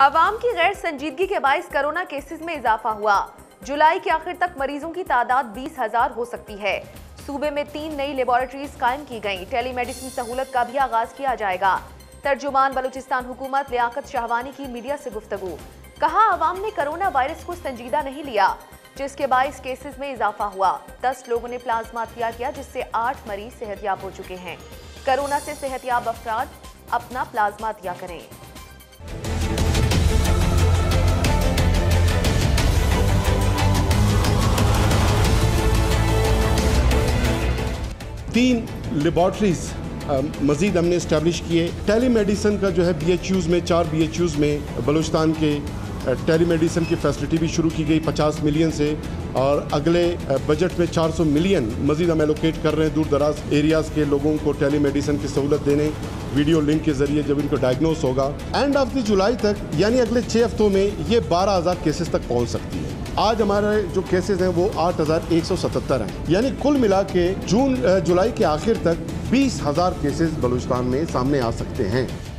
अवाम की गैर संजीदगी के बायस कोरोना केसेस में इजाफा हुआ। जुलाई के आखिर तक मरीजों की तादाद 20,000 हो सकती है। सूबे में 3 नई लेबोरेटरीज कायम की गयी। टेलीमेडिसिन सहूलत का भी आगाज किया जाएगा। तर्जुमान बलूचिस्तान हुकूमत लियाकत शाहवानी की मीडिया से गुफ्तगू। कहा अवाम ने कोरोना वायरस को संजीदा नहीं लिया, जिसके बायस केसेस में इजाफा हुआ। 10 लोगों ने प्लाज्मा अता किया, जिससे 8 मरीज सेहतयाब हो चुके हैं। कोरोना से सेहतयाब अफराद अपना प्लाज्मा अता करें। तीन लेबॉर्ट्रीज मज़ीद हमने इस्टेब्लिश किए। टेली मेडिसन का जो है BHUs में 4 BHUs में बलूचिस्तान के टेली मेडिसन की फैसिलिटी भी शुरू की गई 50 मिलियन से, और अगले बजट में 400 मिलियन मज़ीद हम एलोकेट कर रहे हैं दूर दराज एरियाज़ के लोगों को टेली मेडिसन की सहूलत देने। वीडियो लिंक के ज़रिए जब इनको डायग्नोस होगा एंड ऑफ द जुलाई तक, यानी अगले 6 हफ्तों में ये 12,000 केसेस तक पहुँच सकती है। आज हमारे जो केसेस हैं वो 8,177 हैं, यानी कुल मिला के जुलाई के आखिर तक 20,000 केसेस बलूचिस्तान में सामने आ सकते हैं।